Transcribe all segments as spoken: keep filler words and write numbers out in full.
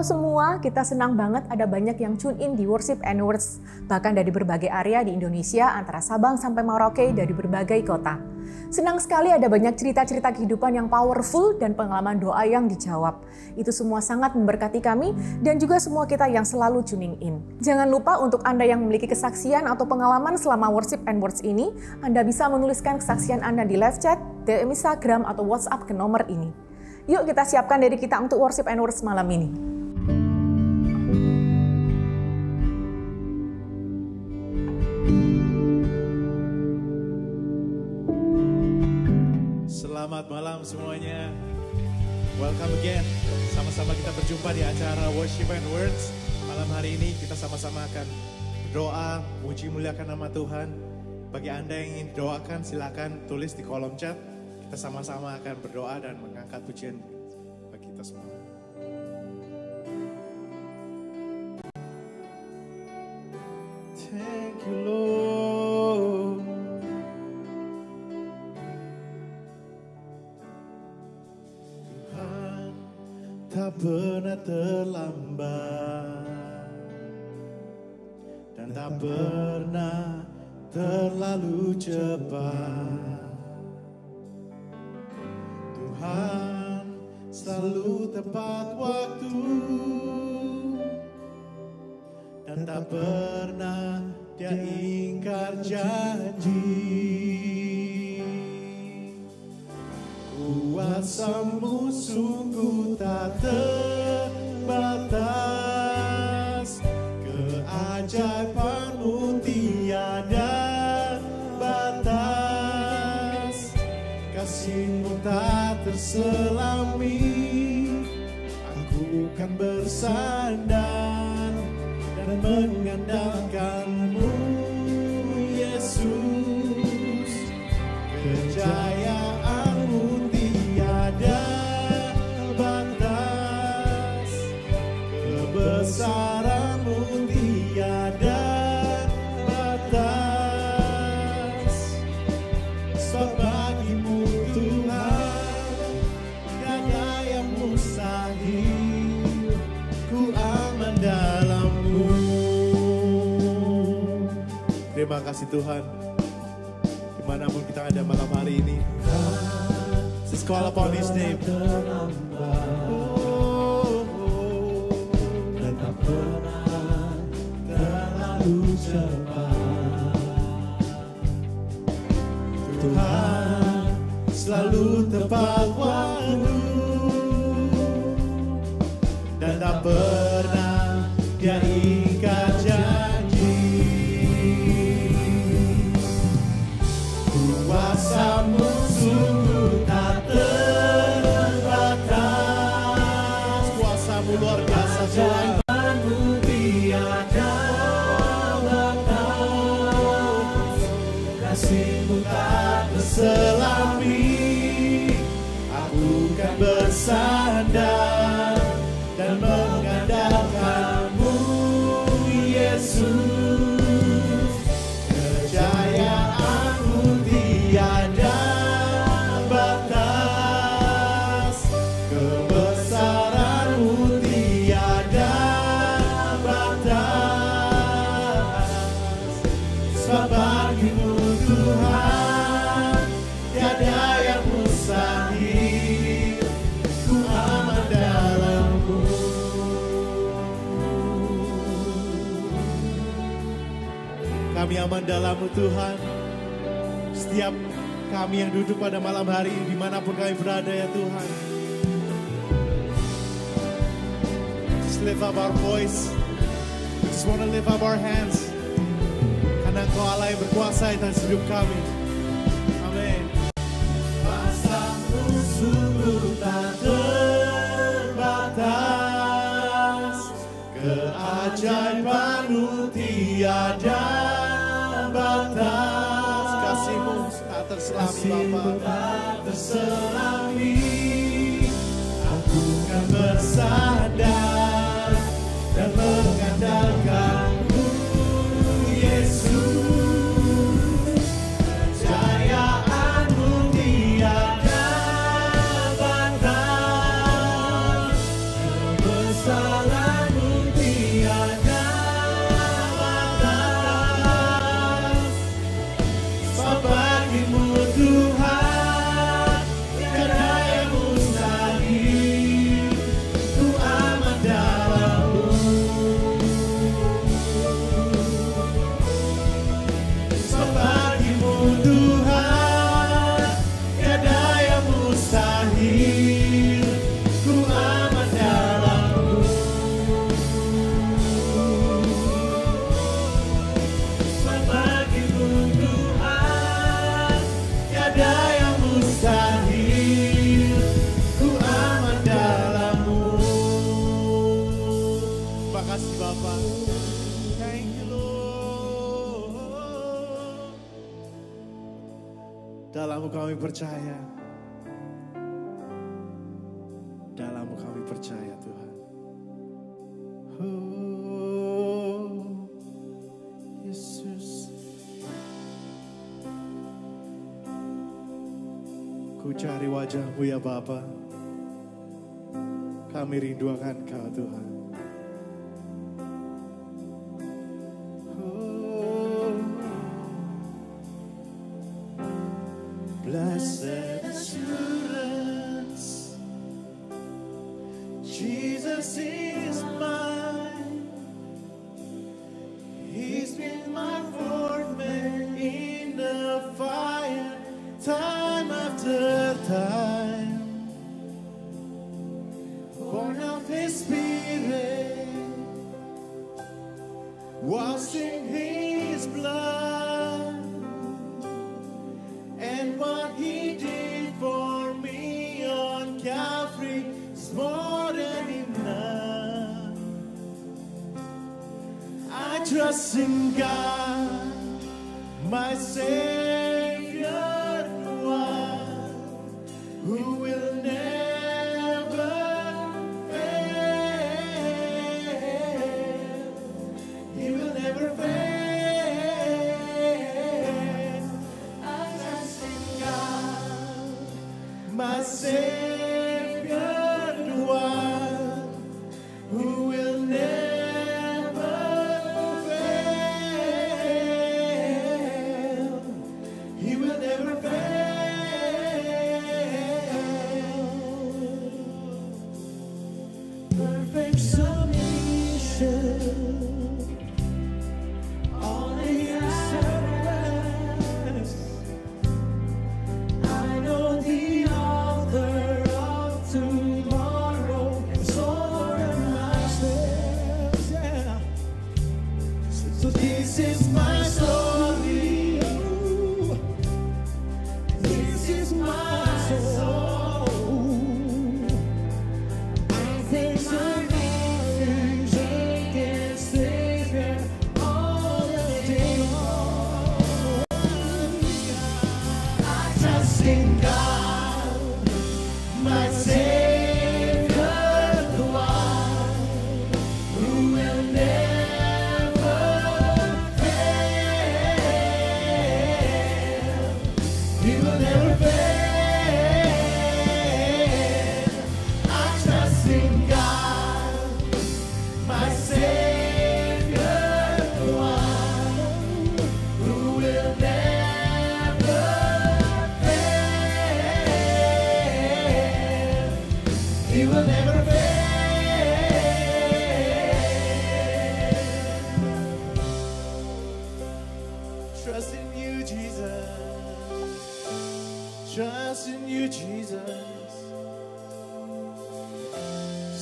Halo semua, kita senang banget ada banyak yang tune in di Worship and Words, bahkan dari berbagai area di Indonesia, antara Sabang sampai Merauke, dari berbagai kota. Senang sekali ada banyak cerita-cerita kehidupan yang powerful dan pengalaman doa yang dijawab. Itu semua sangat memberkati kami dan juga semua kita yang selalu tuning in. Jangan lupa untuk Anda yang memiliki kesaksian atau pengalaman selama Worship and Words ini, Anda bisa menuliskan kesaksian Anda di live chat, D M Instagram, atau WhatsApp ke nomor ini. Yuk kita siapkan diri kita untuk Worship and Words malam ini. Selamat malam semuanya. Welcome again. Sama-sama kita berjumpa di acara Worship and Words. Malam hari ini kita sama-sama akan berdoa, muji muliakan nama Tuhan. Bagi Anda yang ingin doakan, silakan tulis di kolom chat. Kita sama-sama akan berdoa dan mengangkat pujian bagi kita semua. Thank you Lord. Tuhan tak pernah terlambat dan tak pernah terlalu cepat. Tuhan selalu tepat waktu dan tak pernah Dia ingkar janji. Kuasa-Mu sungguh tak terbatas, keajaiban-Mu tiada batas, kasih-Mu tak terselami. Aku kan bersandar dan mengandalkan-Mu Yesus. Kejayaan-Mu tiada batas, kebesaran-Mu tiada batas. Sebab terima kasih Tuhan, dimanapun kita ada malam hari ini. Just call upon His name. Dan tak pernah terlalu cepat, Tuhan selalu tepat waktu dan tak pernah Dia ingkar janji. Kuasa-Mu sungguh tak terbatas, kuasa-Mu luar biasa, jalan-Mu tiada batas, kasih-Mu tak terselami. Aku kan bersandar dan mengandalkan-Mu Yesus. Kami aman dalam-Mu Tuhan. Setiap kami yang duduk pada malam hari, dimanapun kami berada ya Tuhan. Just lift up our voice. We just want to lift up our hands. Karena Engkau Allah yang berkuasa dan hidup kami. Amin. Kuasa-Mu sungguh tak terbatas, keajaiban-Mu tiada batas, kasih-Mu tak terselami, Bapa tak terselami. Aku kan bersandar dan mengandalkan-Mu Yesus. Kejayaan-Mu tiada batas, kebesaran. Dalam kami percaya, dalam kami percaya Tuhan. Oh, Yesus, ku cari wajah-Mu ya Bapa. Kami rindu akan Kau Tuhan. Blessed assurance, Jesus is mine. He's been my foreman in the fire, time after time. Born of His Spirit, washed in His blood. Trust in God, my Savior, the one who will never fail. He will never fail. I trust in God, my Savior.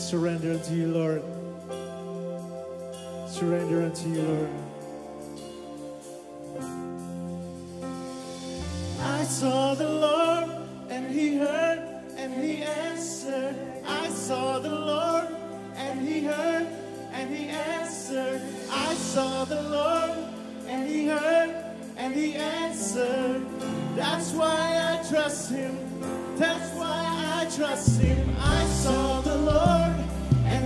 Surrender unto you, Lord. Surrender unto you, Lord. I saw the Lord, and He heard, and He answered. I saw the Lord, and He heard, and He answered. I saw the Lord, and He heard, and He answered. That's why I trust Him. That's why I trust Him. I saw the Lord.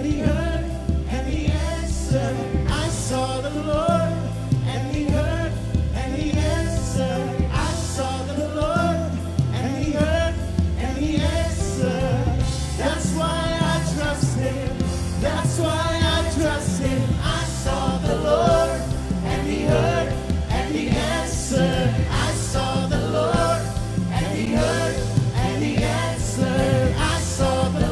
He heard and He answered. I saw the Lord and He heard and He answered. I saw the Lord and He heard and He answered. That's why I trust Him. That's why I trust Him. I saw the Lord and He heard and He answered. I saw the Lord and He heard and He answered. I saw the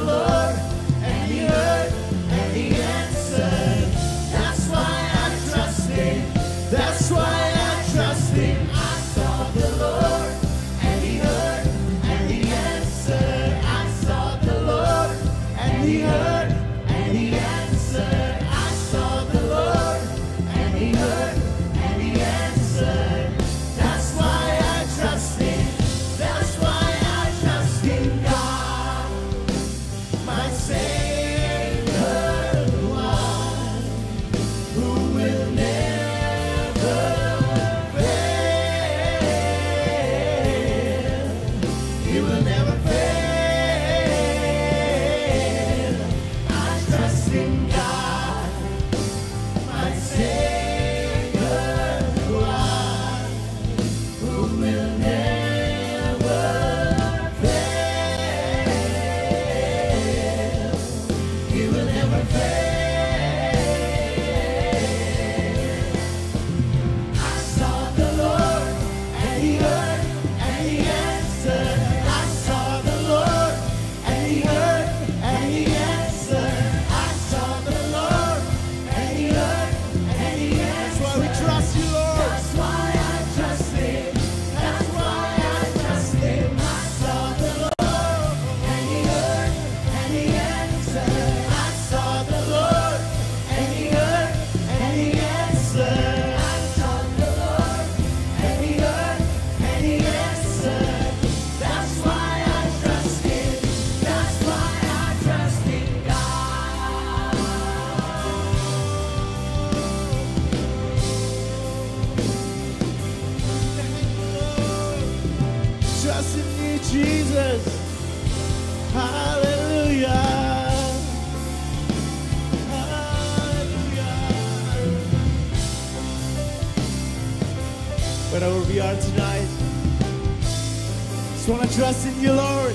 Trust in you, Lord.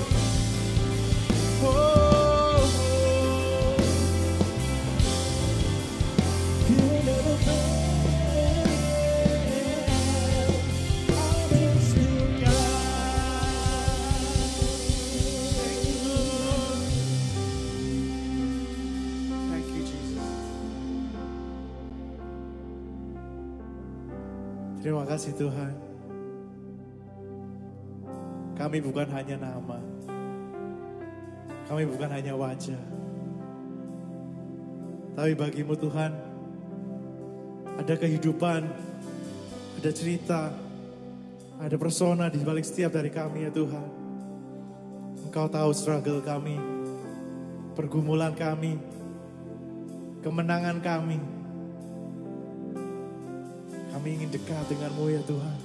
Terima kasih Tuhan. Kami bukan hanya nama, kami bukan hanya wajah, tapi bagimu Tuhan, ada kehidupan, ada cerita, ada persona di balik setiap dari kami ya Tuhan. Engkau tahu struggle kami, pergumulan kami, kemenangan kami. Kami ingin dekat denganmu ya Tuhan.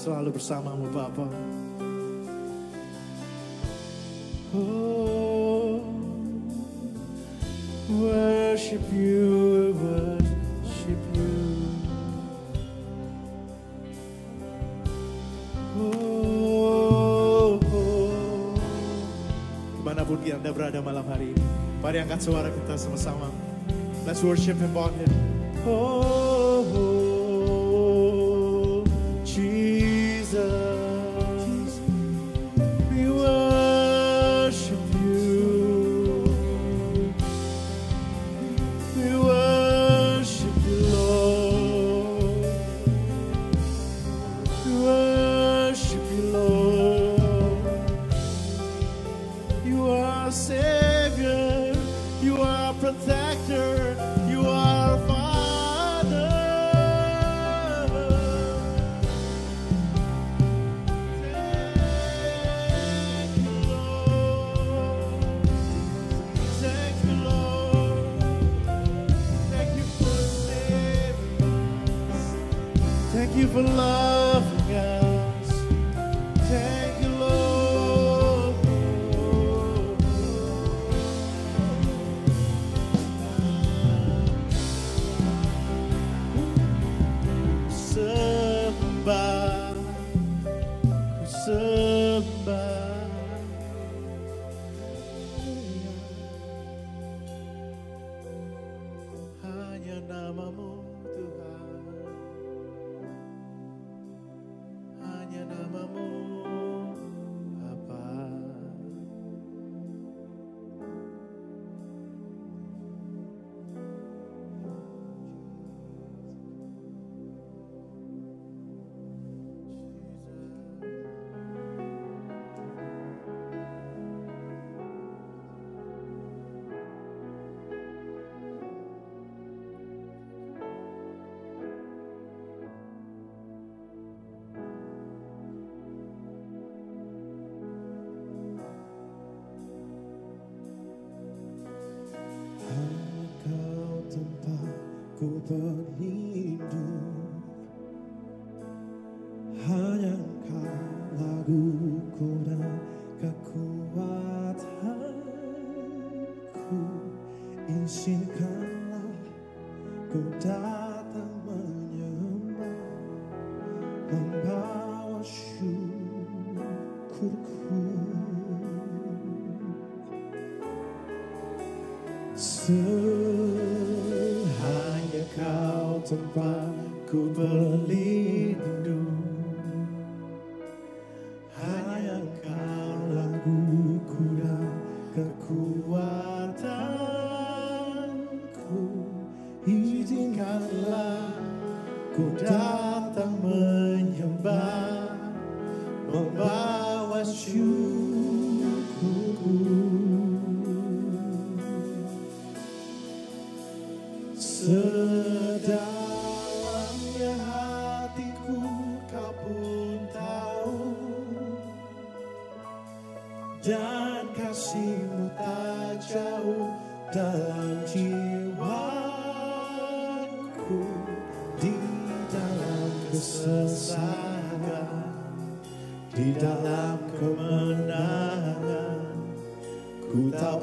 Selalu bersamamu Bapa. Oh, worship you, worship you. Oh, oh. Dimanapun Anda berada malam hari ini, mari angkat suara kita sama-sama. Let's worship Him on Him. Oh, oh. berlindung, hanya Engkau laguku dan kekuatanku. Izinkanlah ku datang menyembah, membawa syukurku. Hanya Kau tempatku berlindung, hanya Kau laguku dan kekuatanku. Izinkanlah ku datang menyembah, membawa syukurku. Sedalamnya hatiku Kau pun tahu, dan kasih-Mu tak jauh dalam jiwaku. Di dalam kesesakan, di dalam kemenangan, ku tahu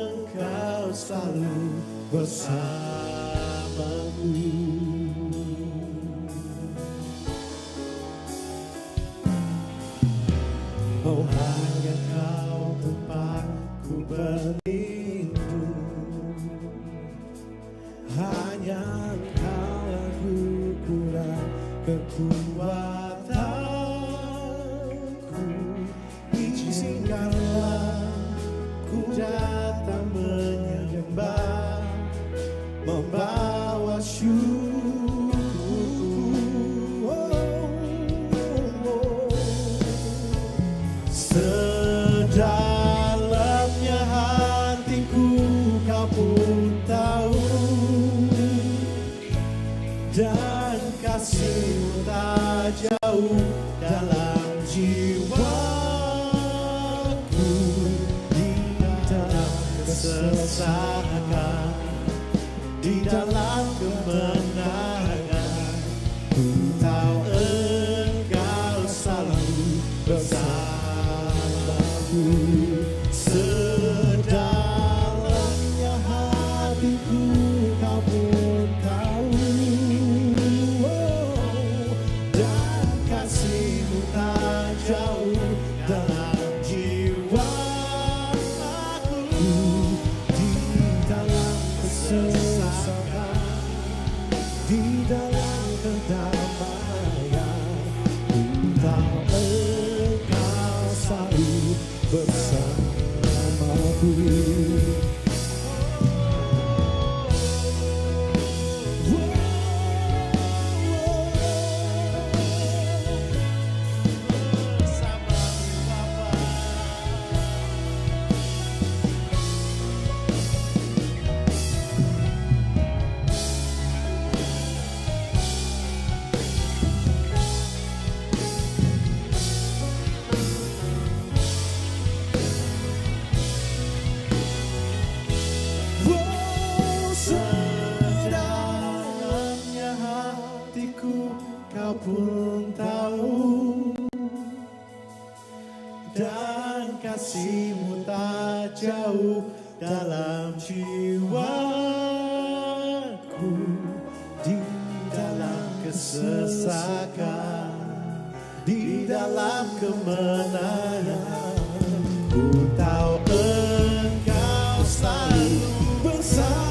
Engkau selalu bersama. Oh, hanya Kau tempatku berlindung, hanya Kau laguku dan kekuatanku. Izinkanlah ku datang menyembah, membawa syukurku. Oh, oh, oh. Sedalamnya hatiku Kau pun tahu, dan kasih-Mu tak jauh dalam jiwaku. Di dalam kesesakan, di dalam kemenangan, ku tahu Engkau selalu bersamaku. Sedalamnya hatiku Kau pun tahu, oh, dan kasih-Mu tak jauh dalam jiwaku. Di dalam kesesakan, di dalam kedamaian, ku tahu Engkau selalu bersamaku.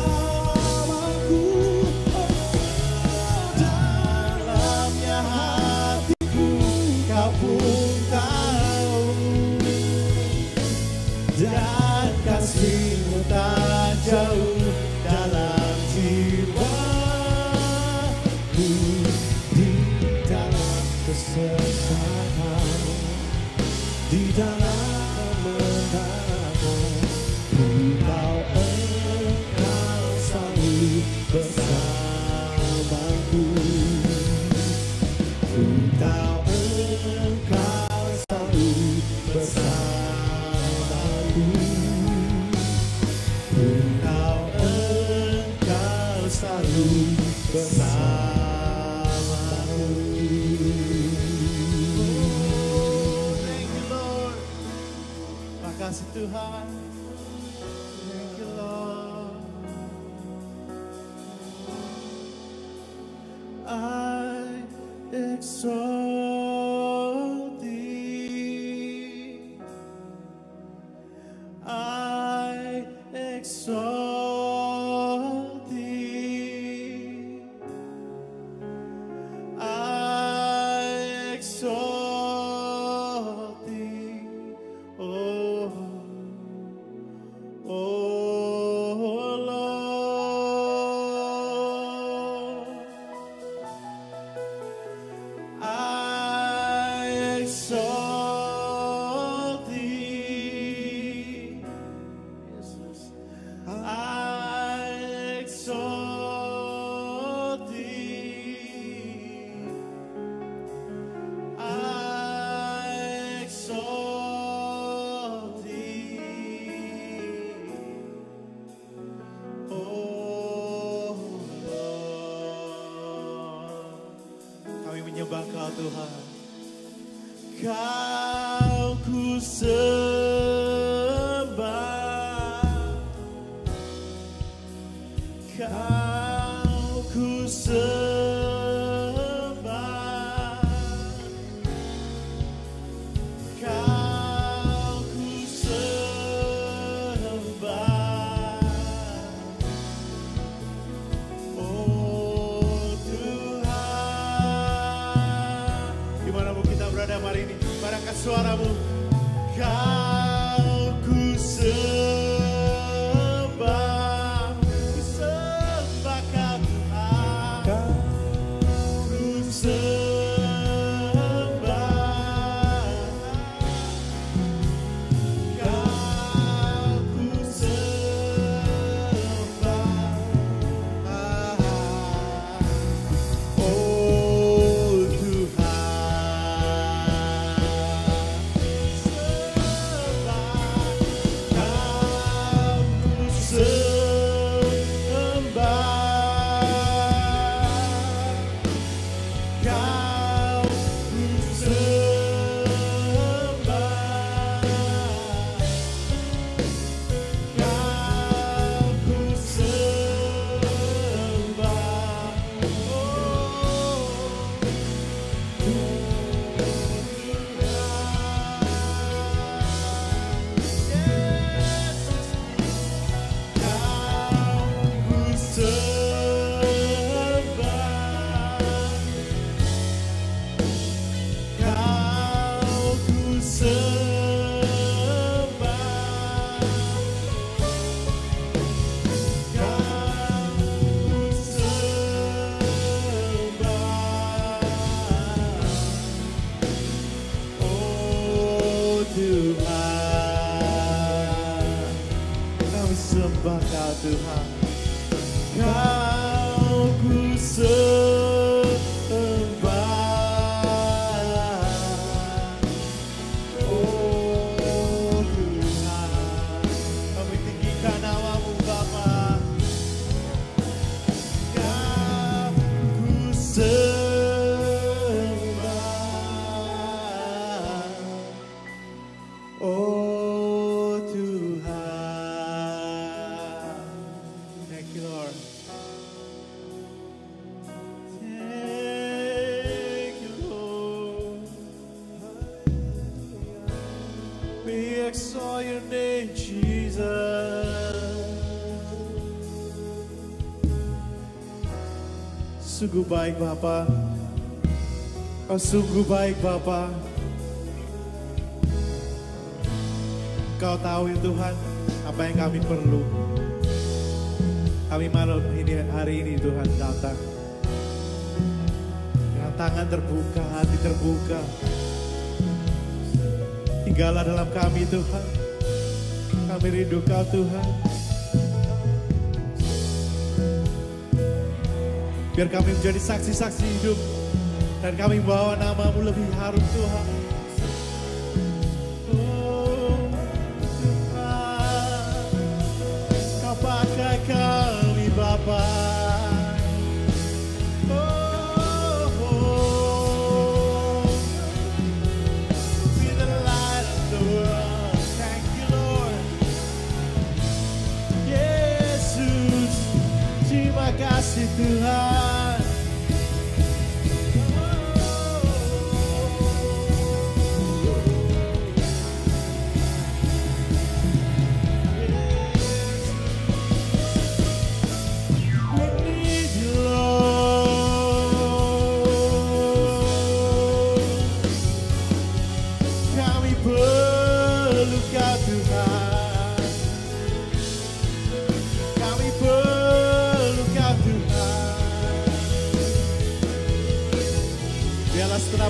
Kau pun tahu, dan kasih-Mu tak jauh dalam jiwaku. Di dalam kesesakan, di dalam kemenangan, ku tahu Engkau selalu bersama. Dan kasih-Mu tak jauh dalam jiwaku. Di dalam kesesakan, di dalam kemenangan, ku tahu Engkau selalu bersamaku. Ku tahu Engkau selalu bersamaku. Engkau, Engkau selalu Tuhan, thank you Lord. I exalt thee. I exalt thee. I exalt. Sungguh baik Bapa, Kau sungguh baik Bapa. Kau tahu ya Tuhan apa yang kami perlu. Kami malam ini hari ini Tuhan datang. Dengan tangan terbuka, hati terbuka. Tinggallah dalam kami Tuhan. Kami rindu Kau Tuhan. Biar kami menjadi saksi-saksi hidup dan kami bawa nama-Mu lebih harum Tuhan. Oh Tuhan, Kau pakai kami Bapa. kasih Tuhan.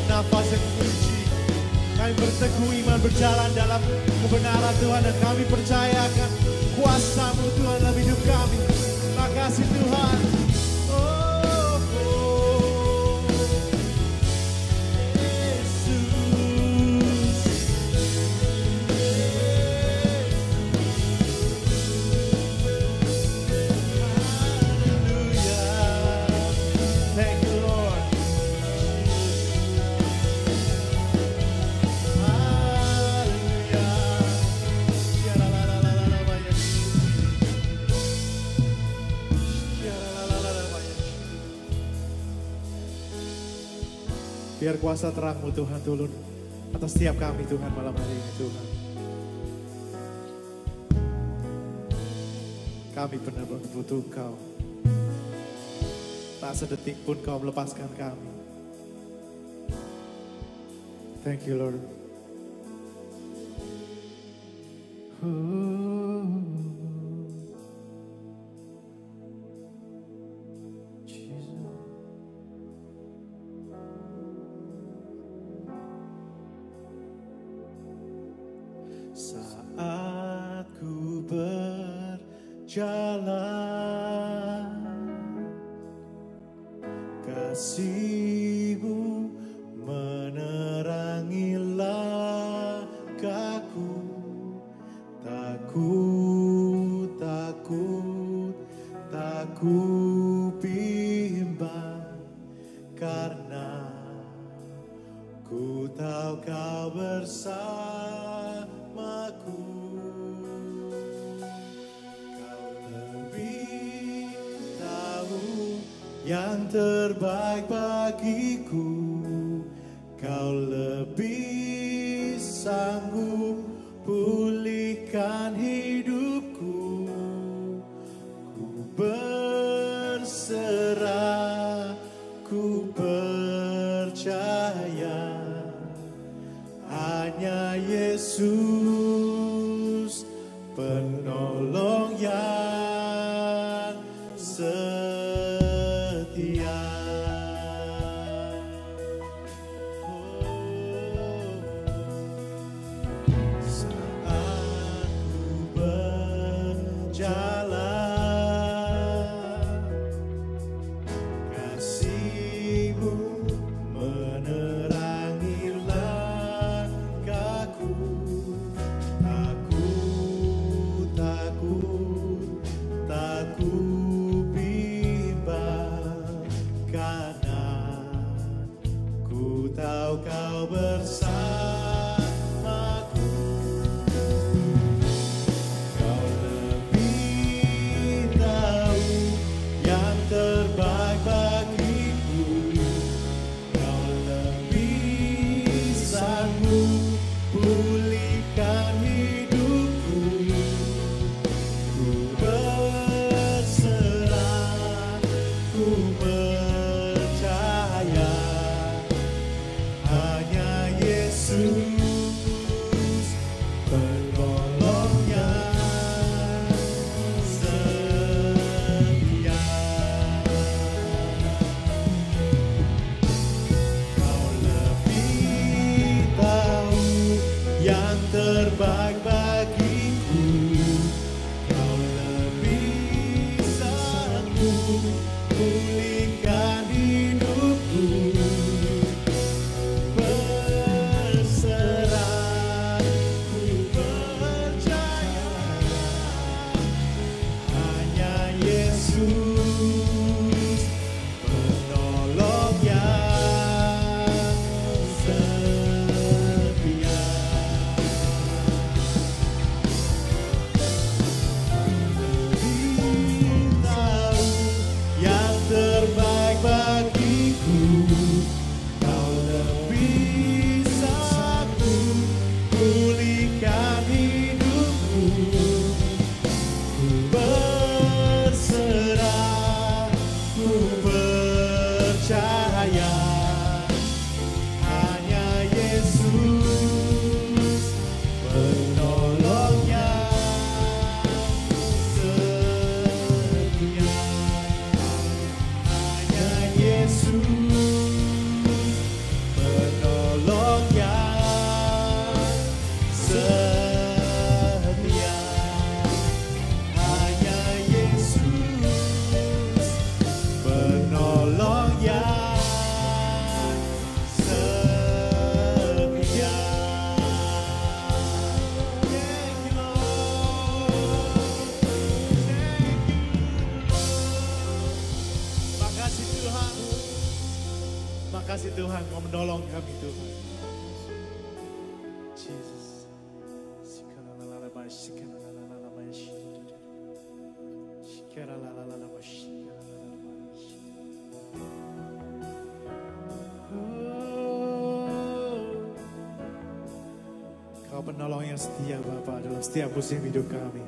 Nafas yang puji, kami berteguh iman berjalan dalam kebenaran Tuhan, dan kami percayakan kuasa-Mu Tuhan dalam hidup kami. Terima kasih Tuhan. Oh, oh. Yesus. Hallelujah. Thank you. Biar kuasa terang-Mu Tuhan turun atas setiap kami Tuhan malam hari ini Tuhan. Kami benar-benar butuh Engkau. Tak sedetik pun Kau melepaskan kami. Thank you Lord. Ooh. Jalan kasih-Mu menerangi langkahku, takut, takut, takut bimbang, karena ku tahu Kau bersamaku. Yang terbaik bagiku, Kau lebih sanggup pulihkan hidupku. Ku berserah, ku percaya, hanya Yesus penolong yang Tuhan, Kau menolong kami Tuhan. Jesus. Kau penolong yang setia Bapa dalam setiap musim hidup kami.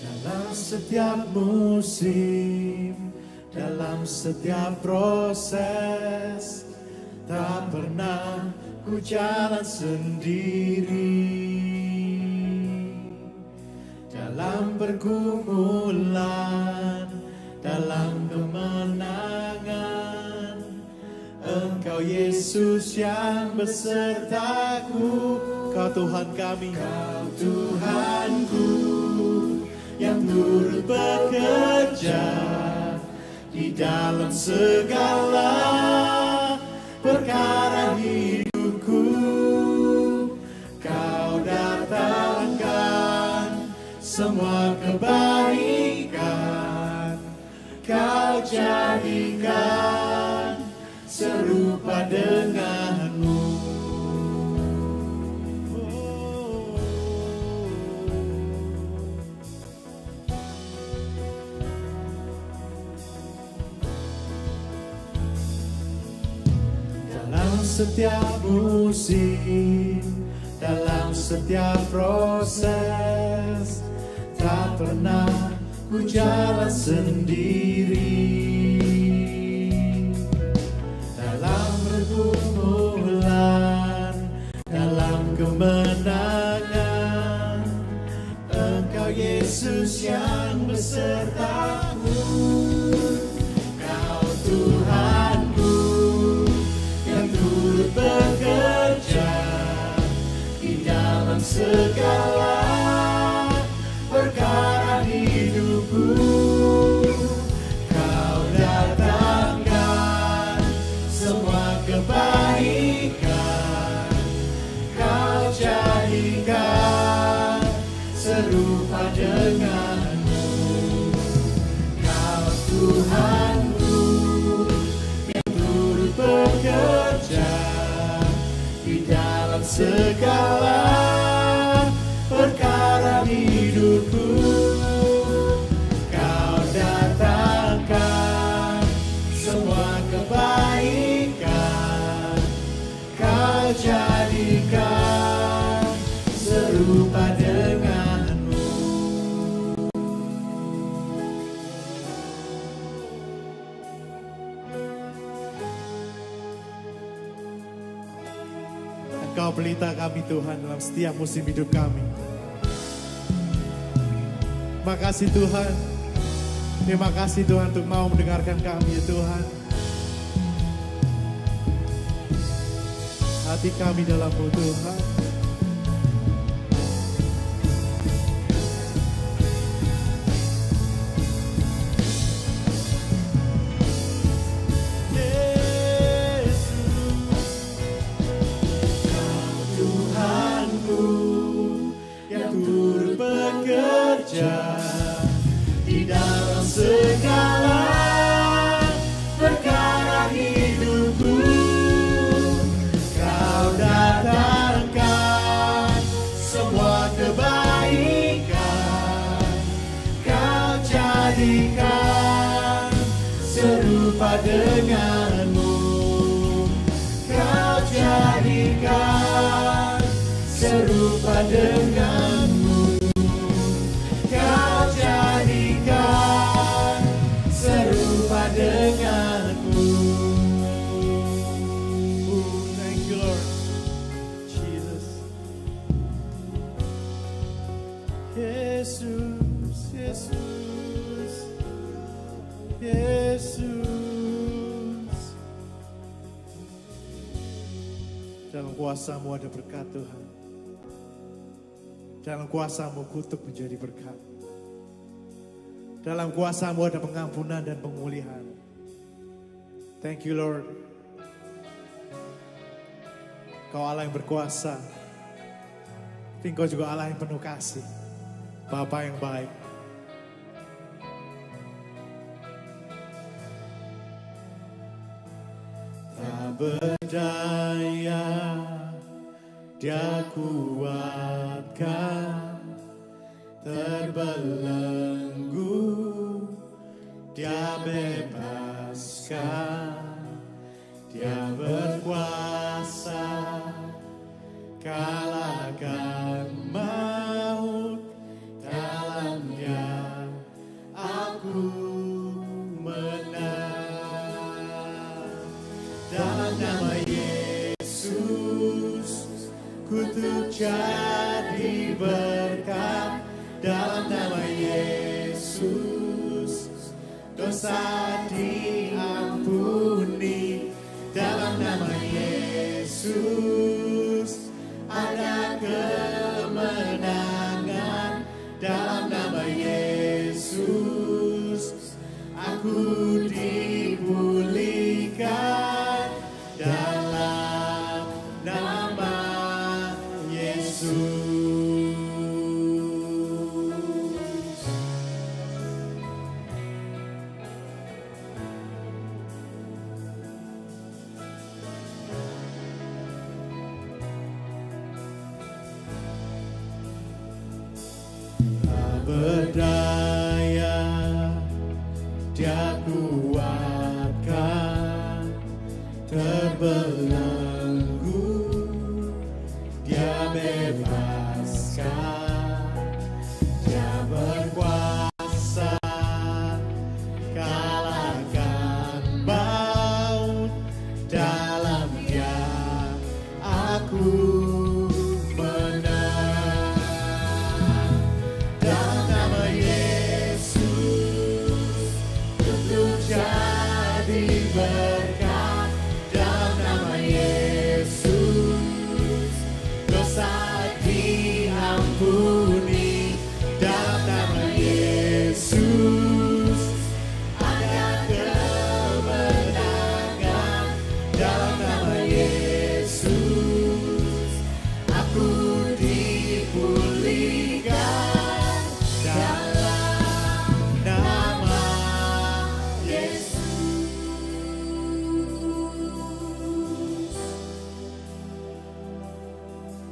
Dalam setiap musim, dalam setiap proses, tak pernah ku jalan sendiri. Dalam pergumulan, dalam kemenangan, Engkau Yesus yang besertaku. Kau Tuhan kami, Kau Tuhanku yang turut bekerja di dalam segala perkara hidupku. Kau datangkan semua kebaikan, Kau jadikan serupa denganmu. Setiap musim, dalam setiap proses, tak pernah ku jalan sendiri. Dalam pergumulan, dalam kemenangan, Engkau Yesus yang besertaku. Kau Tuhan bekerja di dalam segala perkara hidupku. Kau datangkan semua kebaikan, Kau jadikan serupa denganmu. Kau Tuhanku yang turut bekerja dalam segala perkara hidupku. Kau datangkan semua kebaikan, Kau jadikan serupa denganmu. Kau pelita kami Tuhan dalam setiap musim hidup kami. Terima kasih Tuhan. Terima kasih Tuhan untuk mau mendengarkan kami ya Tuhan. Hati kami dalam-Mu Tuhan. Di dalam segala perkara hidupku, Kau datangkan semua kebaikan, Kau jadikan serupa denganmu. Kau jadikan serupa denganmu. Dalam kuasa-Mu ada berkat Tuhan. Dalam kuasa-Mu kutuk menjadi berkat. Dalam kuasa-Mu ada pengampunan dan pemulihan. Thank you Lord. Kau Allah yang berkuasa. Tapi Kau juga Allah yang penuh kasih. Bapa yang baik. berdaya, Dia kuatkan terbelenggu, Dia bebaskan, Dia berkuasa, kalahkan maut dalam Dia, aku menang. Dalam nama Yesus ku terjadi berkat, dalam nama Yesus dosa diampuni, dalam nama Yesus ada kemenangan, dalam nama Yesus aku dipulihkan, dalam nama Yesus. Berdaya, Dia kuatkan terbelenggu, Dia bebaskan, Dia berkuasa, kalahkan maut dalam Dia, aku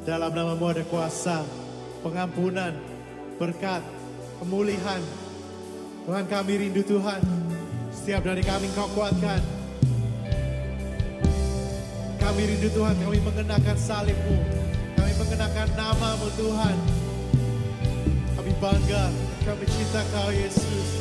dalam nama-Mu ada kuasa, pengampunan, berkat, pemulihan. Tuhan, kami rindu Tuhan, setiap dari kami Kau kuatkan. Kami rindu Tuhan, kami mengenakan salib-Mu, kami mengenakan nama-Mu Tuhan. Kami bangga, kami cinta Kau Yesus.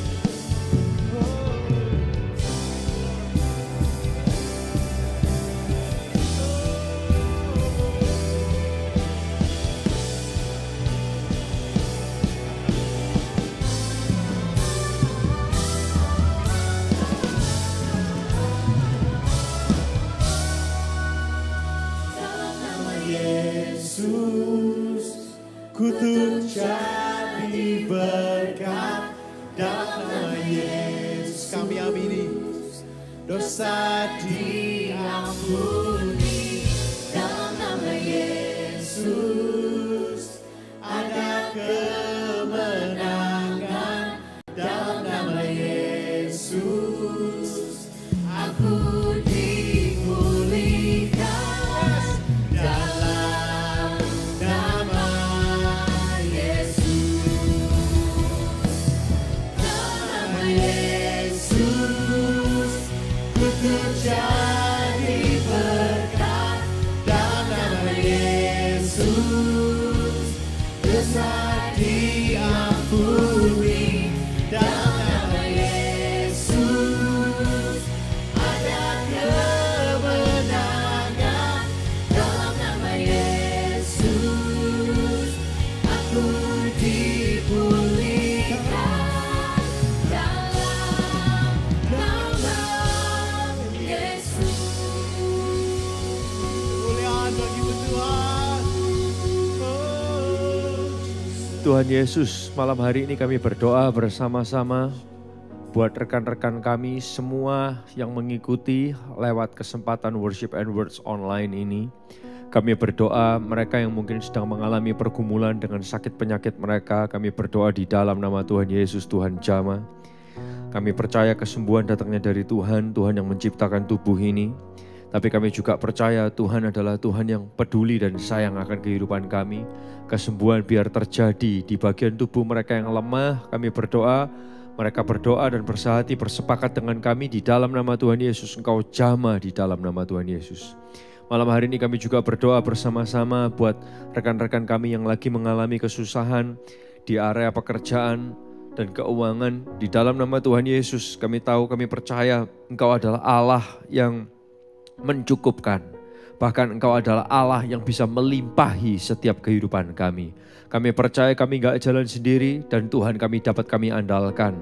Yesus, ku terjadi berkat, dalam nama Yesus kami amini, dosa diampuni, dalam nama Yesus ada kemenangan, dalam nama Yesus aku dipulihkan. Tuhan Yesus, malam hari ini kami berdoa bersama-sama buat rekan-rekan kami semua yang mengikuti lewat kesempatan Worship and Words online ini. Kami berdoa mereka yang mungkin sedang mengalami pergumulan dengan sakit penyakit mereka, kami berdoa di dalam nama Tuhan Yesus, Tuhan jamah. Kami percaya kesembuhan datangnya dari Tuhan, Tuhan yang menciptakan tubuh ini. Tapi kami juga percaya Tuhan adalah Tuhan yang peduli dan sayang akan kehidupan kami. Kesembuhan biar terjadi di bagian tubuh mereka yang lemah. Kami berdoa, mereka berdoa dan bersahati, bersepakat dengan kami di dalam nama Tuhan Yesus. Engkau jamah di dalam nama Tuhan Yesus. Malam hari ini kami juga berdoa bersama-sama buat rekan-rekan kami yang lagi mengalami kesusahan di area pekerjaan dan keuangan. Di dalam nama Tuhan Yesus kami tahu, kami percaya Engkau adalah Allah yang mencukupkan. Bahkan Engkau adalah Allah yang bisa melimpahi setiap kehidupan kami. Kami percaya kami gak jalan sendiri dan Tuhan kami dapat kami andalkan.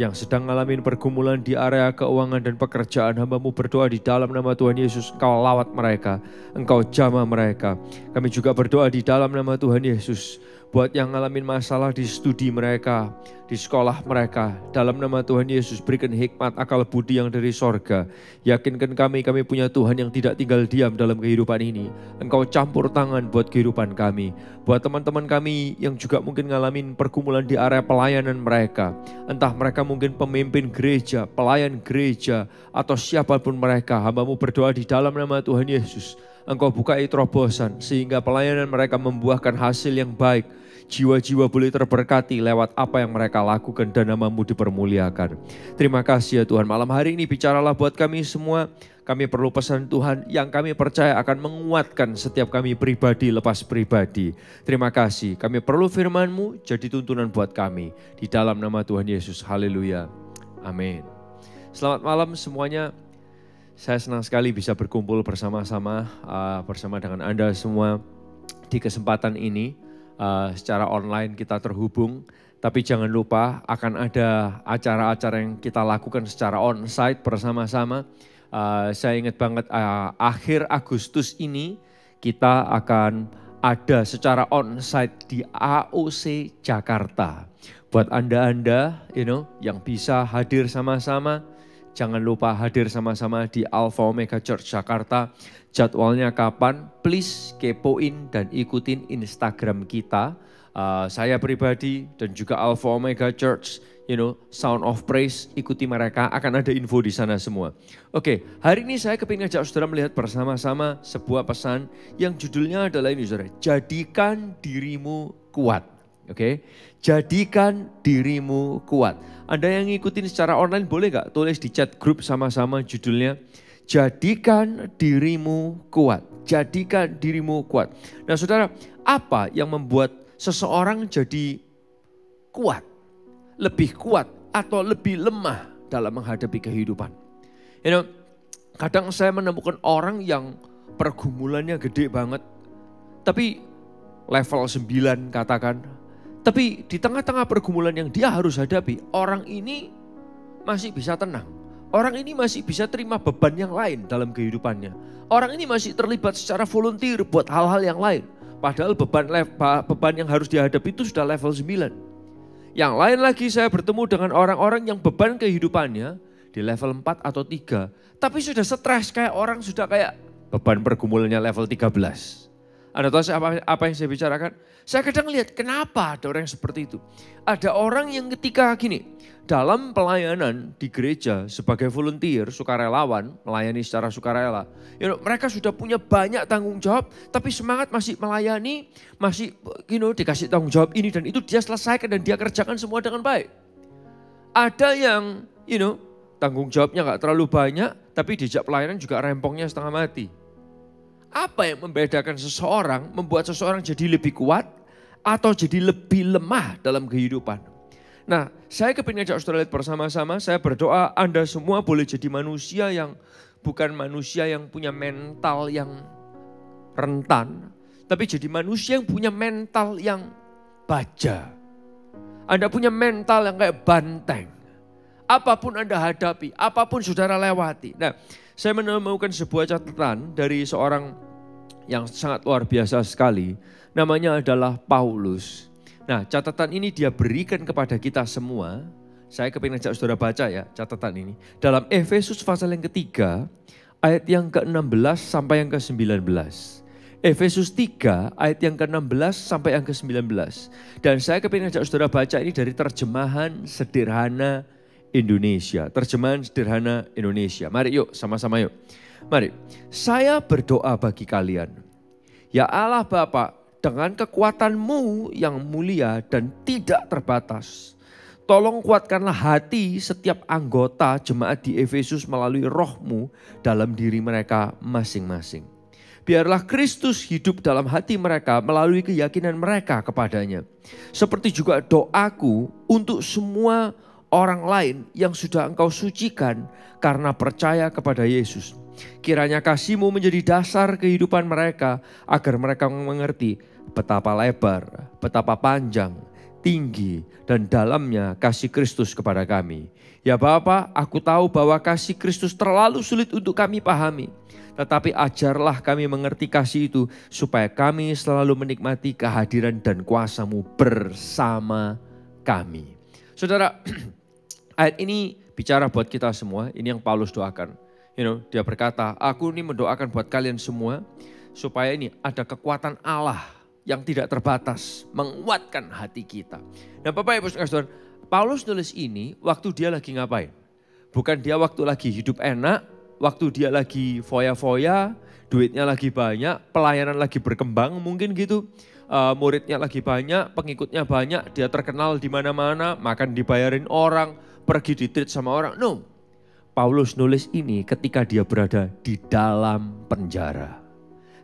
Yang sedang ngalamin pergumulan di area keuangan dan pekerjaan, hamba-Mu berdoa di dalam nama Tuhan Yesus, Engkau lawat mereka, Engkau jamah mereka. Kami juga berdoa di dalam nama Tuhan Yesus, buat yang ngalamin masalah di studi mereka, di sekolah mereka, dalam nama Tuhan Yesus berikan hikmat, akal budi yang dari sorga. Yakinkan kami, kami punya Tuhan yang tidak tinggal diam dalam kehidupan ini. Engkau campur tangan buat kehidupan kami. Buat teman-teman kami yang juga mungkin ngalamin pergumulan di area pelayanan mereka. Entah mereka mungkin pemimpin gereja, pelayan gereja, atau siapapun mereka. Hamba-Mu berdoa di dalam nama Tuhan Yesus. Engkau bukai terobosan sehingga pelayanan mereka membuahkan hasil yang baik. Jiwa-jiwa boleh terberkati lewat apa yang mereka lakukan dan nama-Mu dipermuliakan. Terima kasih ya Tuhan. Malam hari ini bicaralah buat kami semua. Kami perlu pesan Tuhan yang kami percaya akan menguatkan setiap kami pribadi lepas pribadi. Terima kasih. Kami perlu firman-Mu jadi tuntunan buat kami. Di dalam nama Tuhan Yesus. Haleluya. Amin. Selamat malam semuanya. Saya senang sekali bisa berkumpul bersama-sama, uh, bersama dengan Anda semua di kesempatan ini. Uh, secara online kita terhubung, tapi jangan lupa akan ada acara-acara yang kita lakukan secara onsite bersama-sama. Uh, saya ingat banget uh, akhir Agustus ini kita akan ada secara onsite di A O C Jakarta. Buat Anda-Anda you know, yang bisa hadir sama-sama, jangan lupa hadir sama-sama di Alfa Omega Church Jakarta. Jadwalnya kapan? Please kepoin dan ikutin Instagram kita. Uh, saya pribadi dan juga Alfa Omega Church, you know, Sound of Praise, ikuti mereka. Akan ada info di sana semua. Oke, hari ini saya kepingin ngajak saudara melihat bersama-sama sebuah pesan yang judulnya adalah ini, saudara. Jadikan dirimu kuat. Oke, jadikan dirimu kuat. Anda yang ngikutin secara online boleh gak tulis di chat grup sama-sama judulnya? Jadikan dirimu kuat. Jadikan dirimu kuat. Nah saudara, apa yang membuat seseorang jadi kuat? Lebih kuat atau lebih lemah dalam menghadapi kehidupan? You know, kadang saya menemukan orang yang pergumulannya gede banget. Tapi level sembilan katakan. Tapi di tengah-tengah pergumulan yang dia harus hadapi, orang ini masih bisa tenang. Orang ini masih bisa terima beban yang lain dalam kehidupannya. Orang ini masih terlibat secara volunteer buat hal-hal yang lain. Padahal beban beban yang harus dihadapi itu sudah level sembilan. Yang lain lagi saya bertemu dengan orang-orang yang beban kehidupannya di level empat atau tiga. Tapi sudah stres, kayak orang sudah kayak beban pergumulannya level tiga belas. Anda tahu apa, apa yang saya bicarakan? Saya kadang lihat kenapa ada orang yang seperti itu. Ada orang yang ketika gini, dalam pelayanan di gereja sebagai volunteer, sukarelawan, melayani secara sukarela. You know, mereka sudah punya banyak tanggung jawab, tapi semangat masih melayani, masih you know, dikasih tanggung jawab ini dan itu dia selesaikan dan dia kerjakan semua dengan baik. Ada yang you know, tanggung jawabnya gak terlalu banyak, tapi diajak pelayanan juga rempongnya setengah mati. Apa yang membedakan seseorang, membuat seseorang jadi lebih kuat atau jadi lebih lemah dalam kehidupan? Nah, saya kepingin ajak saudara lihat bersama-sama, saya berdoa Anda semua boleh jadi manusia yang bukan manusia yang punya mental yang rentan, tapi jadi manusia yang punya mental yang baja. Anda punya mental yang kayak banteng. Apapun Anda hadapi, apapun saudara lewati. Nah, saya menemukan sebuah catatan dari seorang yang sangat luar biasa sekali, namanya adalah Paulus. Nah, catatan ini dia berikan kepada kita semua. Saya kepingin ajak saudara baca ya catatan ini. Dalam Efesus pasal yang ketiga, ayat yang ke enam belas sampai yang ke sembilan belas. Efesus tiga, ayat yang ke enam belas sampai yang ke sembilan belas. Dan saya kepingin ajak saudara baca ini dari terjemahan sederhana Indonesia. Terjemahan sederhana Indonesia. Mari yuk, sama-sama yuk. Mari, saya berdoa bagi kalian. Ya Allah Bapa, dengan kekuatan-Mu yang mulia dan tidak terbatas, tolong kuatkanlah hati setiap anggota jemaat di Efesus melalui Roh-Mu dalam diri mereka masing-masing. Biarlah Kristus hidup dalam hati mereka melalui keyakinan mereka kepadanya. Seperti juga doaku untuk semua orang lain yang sudah Engkau sucikan karena percaya kepada Yesus. Kiranya kasih-Mu menjadi dasar kehidupan mereka agar mereka mengerti betapa lebar, betapa panjang, tinggi dan dalamnya kasih Kristus kepada kami. Ya Bapa, aku tahu bahwa kasih Kristus terlalu sulit untuk kami pahami. Tetapi ajarlah kami mengerti kasih itu supaya kami selalu menikmati kehadiran dan kuasa-Mu bersama kami. Saudara, ayat ini bicara buat kita semua, ini yang Paulus doakan. You know, dia berkata, aku ini mendoakan buat kalian semua supaya ini ada kekuatan Allah yang tidak terbatas menguatkan hati kita. Nah Bapak Ibu Saudara, Paulus nulis ini waktu dia lagi ngapain? Bukan dia waktu lagi hidup enak, waktu dia lagi foya-foya, duitnya lagi banyak, pelayanan lagi berkembang mungkin gitu. Uh, muridnya lagi banyak, pengikutnya banyak, dia terkenal di mana-mana, makan dibayarin orang, pergi ditreat sama orang. No, Paulus nulis ini ketika dia berada di dalam penjara.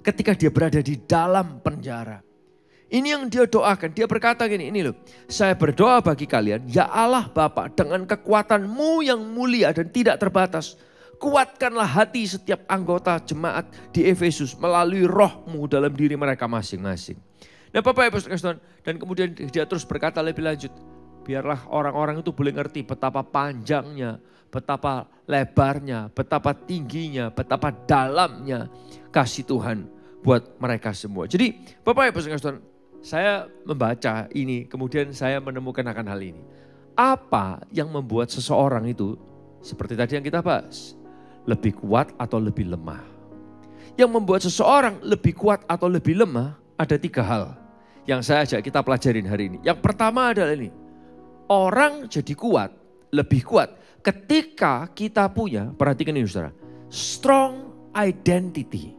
Ketika dia berada di dalam penjara. Ini yang dia doakan, dia berkata gini, ini loh, saya berdoa bagi kalian, ya Allah Bapa, dengan kekuatan-Mu yang mulia dan tidak terbatas, kuatkanlah hati setiap anggota jemaat di Efesus melalui Roh-Mu dalam diri mereka masing-masing. Nah Bapak Ibu Saudara, dan kemudian dia terus berkata lebih lanjut, biarlah orang-orang itu boleh ngerti betapa panjangnya, betapa lebarnya, betapa tingginya, betapa dalamnya kasih Tuhan buat mereka semua. Jadi Bapak Ibu Saudara, saya membaca ini kemudian saya menemukan akan hal ini. Apa yang membuat seseorang itu seperti tadi yang kita bahas? Lebih kuat atau lebih lemah. Yang membuat seseorang lebih kuat atau lebih lemah ada tiga hal yang saya ajak kita pelajarin hari ini. Yang pertama adalah ini, orang jadi kuat, lebih kuat ketika kita punya, perhatikan ini saudara, strong identity.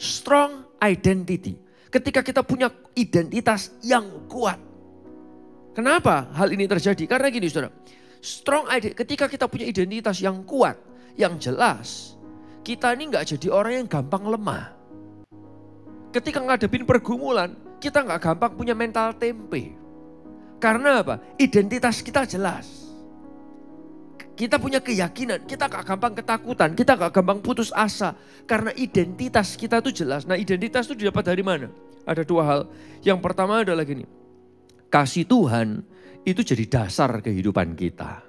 Strong identity. Ketika kita punya identitas yang kuat. Kenapa hal ini terjadi? Karena gini saudara, strong identity, ketika kita punya identitas yang kuat, yang jelas, kita ini nggak jadi orang yang gampang lemah. Ketika ngadepin pergumulan, kita nggak gampang punya mental tempe. Karena apa? Identitas kita jelas. Kita punya keyakinan, kita nggak gampang ketakutan, kita nggak gampang putus asa. Karena identitas kita itu jelas. Nah identitas itu didapat dari mana? Ada dua hal. Yang pertama adalah gini, kasih Tuhan itu jadi dasar kehidupan kita.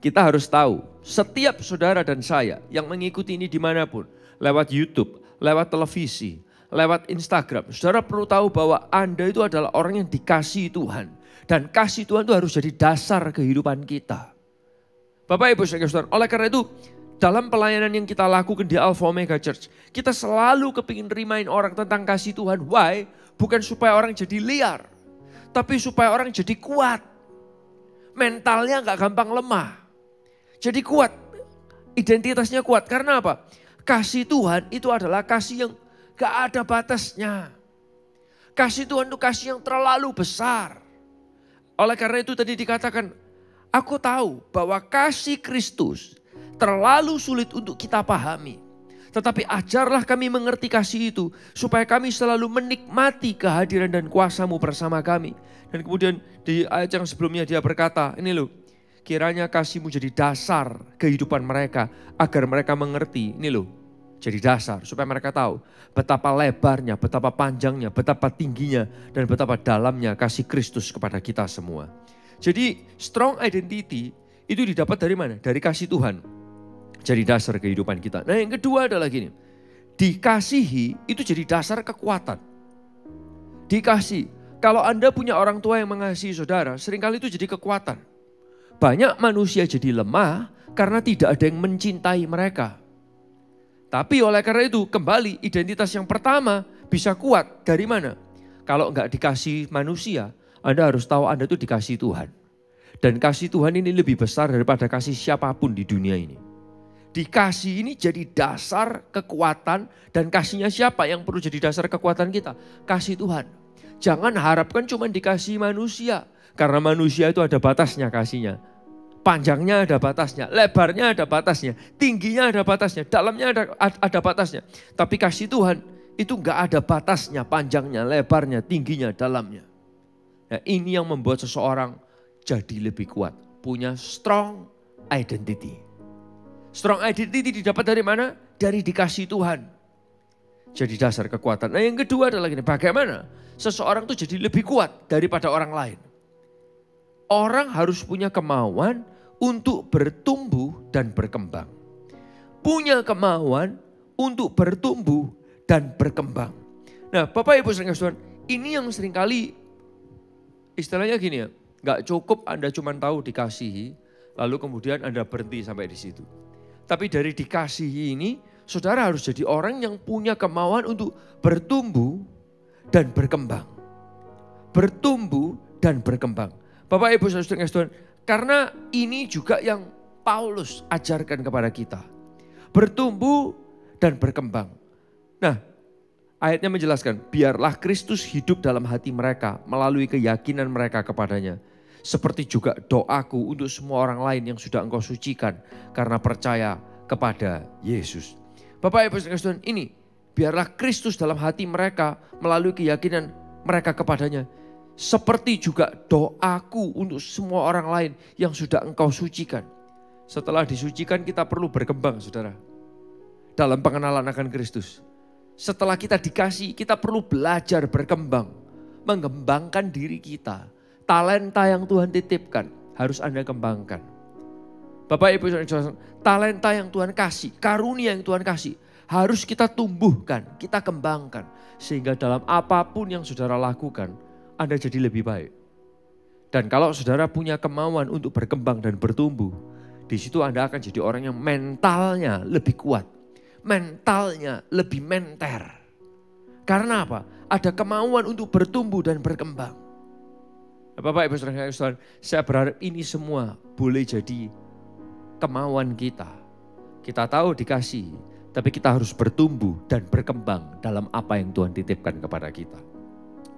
Kita harus tahu, setiap saudara dan saya yang mengikuti ini dimanapun, lewat YouTube, lewat televisi, lewat Instagram, saudara perlu tahu bahwa Anda itu adalah orang yang dikasihi Tuhan. Dan kasih Tuhan itu harus jadi dasar kehidupan kita. Bapak Ibu Saudara, oleh karena itu dalam pelayanan yang kita lakukan di Alfa Omega Church, kita selalu kepingin remind orang tentang kasih Tuhan. Why? Bukan supaya orang jadi liar, tapi supaya orang jadi kuat. Mentalnya gak gampang lemah. Jadi kuat, identitasnya kuat. Karena apa? Kasih Tuhan itu adalah kasih yang gak ada batasnya. Kasih Tuhan itu kasih yang terlalu besar. Oleh karena itu tadi dikatakan, aku tahu bahwa kasih Kristus terlalu sulit untuk kita pahami. Tetapi ajarlah kami mengerti kasih itu, supaya kami selalu menikmati kehadiran dan kuasa-Mu bersama kami. Dan kemudian di ayat yang sebelumnya dia berkata, ini loh, kiranya kasih-Mu jadi dasar kehidupan mereka, agar mereka mengerti, ini loh, jadi dasar, supaya mereka tahu betapa lebarnya, betapa panjangnya, betapa tingginya, dan betapa dalamnya kasih Kristus kepada kita semua. Jadi strong identity itu didapat dari mana? Dari kasih Tuhan, jadi dasar kehidupan kita. Nah yang kedua adalah gini, dikasihi itu jadi dasar kekuatan. Dikasih, kalau Anda punya orang tua yang mengasihi saudara, seringkali itu jadi kekuatan. Banyak manusia jadi lemah karena tidak ada yang mencintai mereka. Tapi oleh karena itu kembali identitas yang pertama bisa kuat dari mana? Kalau enggak dikasih manusia, Anda harus tahu Anda itu dikasih Tuhan. Dan kasih Tuhan ini lebih besar daripada kasih siapapun di dunia ini. Dikasih ini jadi dasar kekuatan, dan kasihnya siapa yang perlu jadi dasar kekuatan kita? Kasih Tuhan. Jangan harapkan cuma dikasih manusia, karena manusia itu ada batasnya kasihnya. Panjangnya ada batasnya, lebarnya ada batasnya, tingginya ada batasnya, dalamnya ada, ada batasnya. Tapi kasih Tuhan itu gak ada batasnya, panjangnya, lebarnya, tingginya, dalamnya. Nah, ini yang membuat seseorang jadi lebih kuat, punya strong identity. Strong identity didapat dari mana? Dari dikasih Tuhan. Jadi dasar kekuatan. Nah yang kedua adalah gini, bagaimana seseorang itu jadi lebih kuat daripada orang lain. Orang harus punya kemauan untuk bertumbuh dan berkembang. Punya kemauan untuk bertumbuh dan berkembang. Nah Bapak Ibu sering Tuhan, ini yang seringkali istilahnya gini ya. Gak cukup Anda cuma tahu dikasihi, lalu kemudian Anda berhenti sampai di situ. Tapi dari dikasihi ini, saudara harus jadi orang yang punya kemauan untuk bertumbuh dan berkembang. Bertumbuh dan berkembang. Bapak, Ibu, Saudara-saudara, karena ini juga yang Paulus ajarkan kepada kita. Bertumbuh dan berkembang. Nah, ayatnya menjelaskan, biarlah Kristus hidup dalam hati mereka melalui keyakinan mereka kepadanya. Seperti juga doaku untuk semua orang lain yang sudah engkau sucikan karena percaya kepada Yesus. Bapak, Ibu, Saudara, ini biarlah Kristus dalam hati mereka melalui keyakinan mereka kepadanya. Seperti juga doaku untuk semua orang lain yang sudah engkau sucikan. Setelah disucikan kita perlu berkembang saudara. Dalam pengenalan akan Kristus. Setelah kita dikasih kita perlu belajar berkembang. Mengembangkan diri kita. Talenta yang Tuhan titipkan harus Anda kembangkan. Bapak Ibu, talenta yang Tuhan kasih, karunia yang Tuhan kasih harus kita tumbuhkan, kita kembangkan. Sehingga dalam apapun yang saudara lakukan, Anda jadi lebih baik. Dan kalau saudara punya kemauan untuk berkembang dan bertumbuh, di situ Anda akan jadi orang yang mentalnya lebih kuat. Mentalnya lebih menter. Karena apa? Ada kemauan untuk bertumbuh dan berkembang. Bapak, Ibu, Saudara, saya berharap ini semua boleh jadi kemauan kita. Kita tahu dikasih. Tapi kita harus bertumbuh dan berkembang dalam apa yang Tuhan titipkan kepada kita.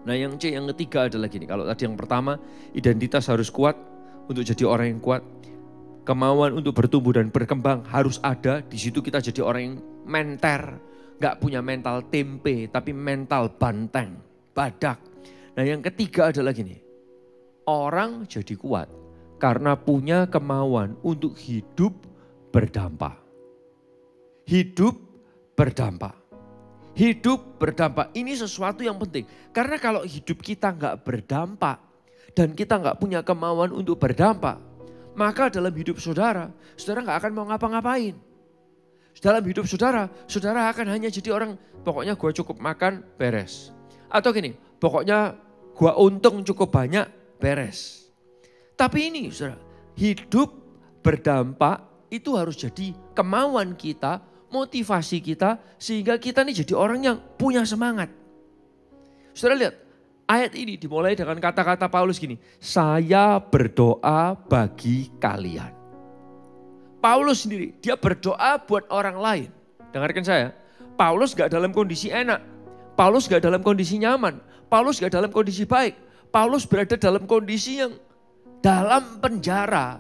Nah yang C, yang ketiga adalah gini. Kalau tadi yang pertama, identitas harus kuat untuk jadi orang yang kuat. Kemauan untuk bertumbuh dan berkembang harus ada. Di situ kita jadi orang yang menter. Gak punya mental tempe, tapi mental banteng, badak. Nah yang ketiga adalah gini. Orang jadi kuat karena punya kemauan untuk hidup berdampak. Hidup berdampak. Hidup berdampak. Ini sesuatu yang penting. Karena kalau hidup kita nggak berdampak dan kita nggak punya kemauan untuk berdampak, maka dalam hidup saudara, saudara nggak akan mau ngapa-ngapain. Dalam hidup saudara, saudara akan hanya jadi orang, pokoknya gua cukup makan, beres. Atau gini, pokoknya gua untung cukup banyak, beres. Tapi ini saudara, hidup berdampak itu harus jadi kemauan kita, motivasi kita, sehingga kita nih jadi orang yang punya semangat. Saudara lihat, ayat ini dimulai dengan kata-kata Paulus gini, saya berdoa bagi kalian. Paulus sendiri, dia berdoa buat orang lain. Dengarkan saya, Paulus gak dalam kondisi enak, Paulus gak dalam kondisi nyaman, Paulus gak dalam kondisi baik, Paulus berada dalam kondisi yang dalam penjara,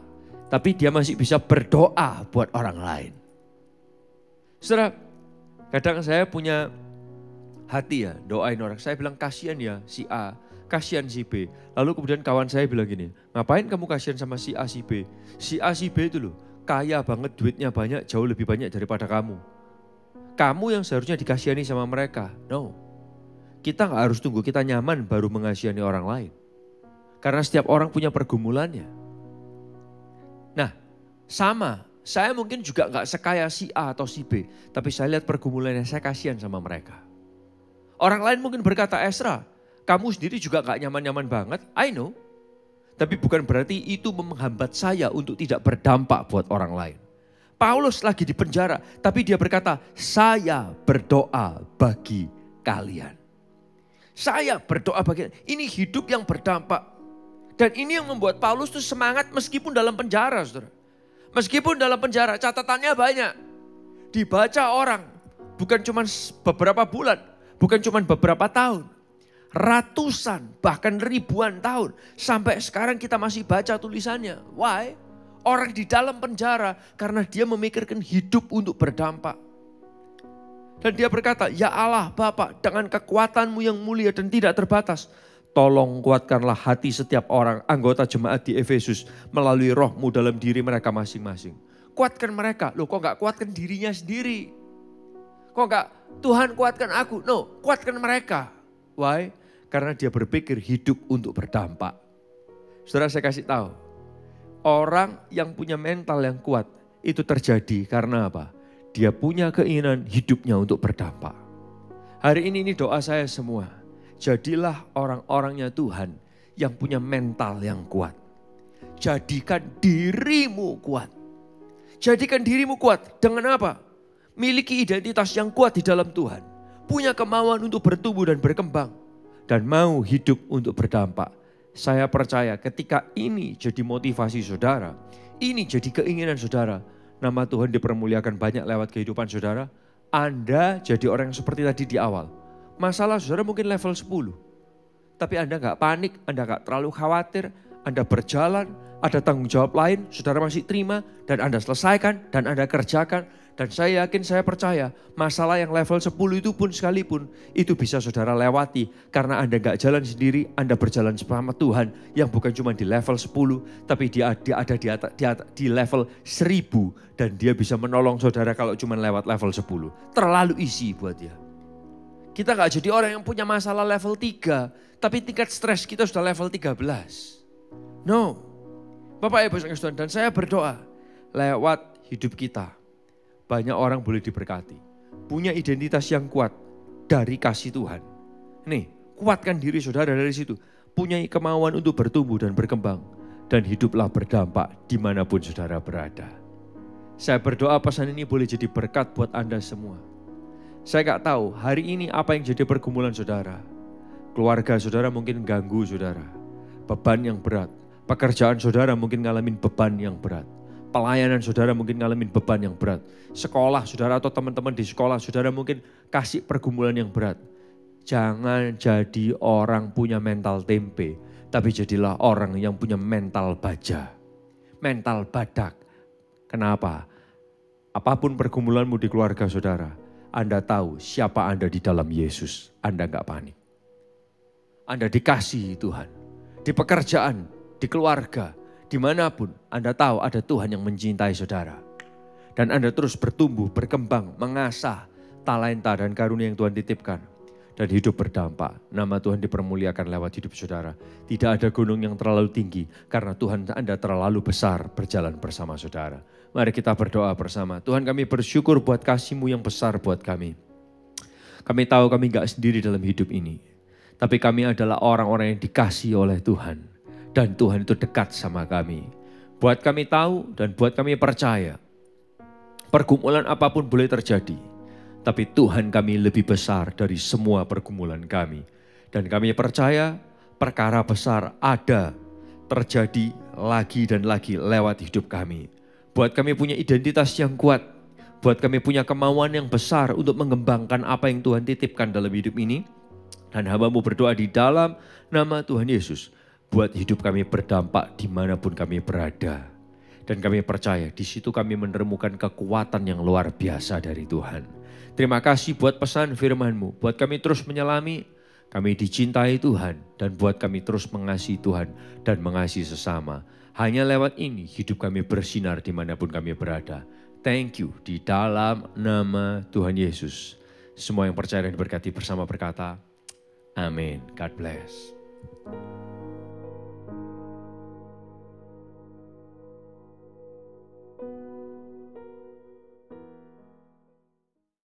tapi dia masih bisa berdoa buat orang lain. Saudara, kadang saya punya hati ya, doain orang. Saya bilang kasihan ya si A, kasihan si B. Lalu kemudian kawan saya bilang gini, ngapain kamu kasihan sama si A, si B? Si A, si B itu loh, kaya banget, duitnya banyak, jauh lebih banyak daripada kamu. Kamu yang seharusnya dikasihani sama mereka. No, kita gak harus tunggu kita nyaman baru mengasihani orang lain. Karena setiap orang punya pergumulannya. Nah, sama. Saya mungkin juga gak sekaya si A atau si B. Tapi saya lihat pergumulannya, saya kasihan sama mereka. Orang lain mungkin berkata, Esra, kamu sendiri juga gak nyaman-nyaman banget. I know. Tapi bukan berarti itu menghambat saya untuk tidak berdampak buat orang lain. Paulus lagi di penjara, tapi dia berkata, saya berdoa bagi kalian. Saya berdoa bagi kalian. Ini hidup yang berdampak. Dan ini yang membuat Paulus tuh semangat meskipun dalam penjara, saudara. Meskipun dalam penjara, catatannya banyak. dibaca orang. Bukan cuma beberapa bulan, bukan cuma beberapa tahun. Ratusan, bahkan ribuan tahun. Sampai sekarang kita masih baca tulisannya. Why? Orang di dalam penjara karena dia memikirkan hidup untuk berdampak. Dan dia berkata, ya Allah Bapa, dengan kekuatan-Mu yang mulia dan tidak terbatas, tolong kuatkanlah hati setiap orang anggota jemaat di Efesus melalui Roh-Mu dalam diri mereka masing-masing. Kuatkan mereka. Loh, kok gak kuatkan dirinya sendiri? Kok gak Tuhan kuatkan aku? No, kuatkan mereka. Why? Karena dia berpikir hidup untuk berdampak. Saudara, saya kasih tahu, orang yang punya mental yang kuat itu terjadi karena apa? Dia punya keinginan hidupnya untuk berdampak. Hari ini ini doa saya semua. Jadilah orang-orangnya Tuhan yang punya mental yang kuat. Jadikan dirimu kuat. Jadikan dirimu kuat dengan apa? Miliki identitas yang kuat di dalam Tuhan. Punya kemauan untuk bertumbuh dan berkembang. Dan mau hidup untuk berdampak. Saya percaya ketika ini jadi motivasi saudara. Ini jadi keinginan saudara. Nama Tuhan dipermuliakan banyak lewat kehidupan saudara. Anda jadi orang yang seperti tadi di awal. Masalah saudara mungkin level sepuluh. Tapi Anda gak panik, Anda gak terlalu khawatir. Anda berjalan, ada tanggung jawab lain, saudara masih terima. Dan Anda selesaikan, dan Anda kerjakan. Dan saya yakin, saya percaya, masalah yang level sepuluh itu pun sekalipun, itu bisa saudara lewati. Karena Anda gak jalan sendiri, Anda berjalan bersama Tuhan. Yang bukan cuma di level sepuluh, tapi dia, dia ada di, atas, di, atas, di level seribu. Dan dia bisa menolong saudara kalau cuma lewat level sepuluh. Terlalu easy buat dia. Kita gak jadi orang yang punya masalah level tiga. Tapi tingkat stres kita sudah level tiga belas. No. Bapak, Ibu, Saudara, dan saya berdoa. Lewat hidup kita, banyak orang boleh diberkati. Punya identitas yang kuat dari kasih Tuhan. Nih, kuatkan diri saudara dari situ. Punya kemauan untuk bertumbuh dan berkembang. Dan hiduplah berdampak dimanapun saudara berada. Saya berdoa pesan ini boleh jadi berkat buat Anda semua. Saya gak tahu hari ini apa yang jadi pergumulan saudara. Keluarga saudara mungkin ganggu saudara. Beban yang berat. Pekerjaan saudara mungkin ngalamin beban yang berat. Pelayanan saudara mungkin ngalamin beban yang berat. Sekolah saudara atau teman-teman di sekolah saudara mungkin kasih pergumulan yang berat. Jangan jadi orang punya mental tempe. Tapi jadilah orang yang punya mental baja. Mental badak. Kenapa? Apapun pergumulanmu di keluarga saudara. Anda tahu siapa Anda di dalam Yesus. Anda gak panik. Anda dikasihi Tuhan. Di pekerjaan, di keluarga, dimanapun. Anda tahu ada Tuhan yang mencintai saudara. Dan Anda terus bertumbuh, berkembang, mengasah talenta dan karunia yang Tuhan titipkan. Dan hidup berdampak. Nama Tuhan dipermuliakan lewat hidup saudara. Tidak ada gunung yang terlalu tinggi. Karena Tuhan Anda terlalu besar berjalan bersama saudara. Mari kita berdoa bersama. Tuhan, kami bersyukur buat kasih-Mu yang besar buat kami. Kami tahu kami gak sendiri dalam hidup ini. Tapi kami adalah orang-orang yang dikasihi oleh Tuhan. Dan Tuhan itu dekat sama kami. Buat kami tahu dan buat kami percaya. Pergumulan apapun boleh terjadi. Tapi Tuhan kami lebih besar dari semua pergumulan kami. Dan kami percaya perkara besar ada terjadi lagi dan lagi lewat hidup kami. Buat kami punya identitas yang kuat. Buat kami punya kemauan yang besar untuk mengembangkan apa yang Tuhan titipkan dalam hidup ini. Dan hamba-Mu berdoa di dalam nama Tuhan Yesus. Buat hidup kami berdampak dimanapun kami berada. Dan kami percaya di situ kami menemukan kekuatan yang luar biasa dari Tuhan. Terima kasih buat pesan firman-Mu. Buat kami terus menyelami. Kami dicintai Tuhan. Dan buat kami terus mengasihi Tuhan dan mengasihi sesama. Hanya lewat ini hidup kami bersinar dimanapun kami berada. Thank you di dalam nama Tuhan Yesus. Semua yang percaya dan diberkati bersama berkata, amin. God bless.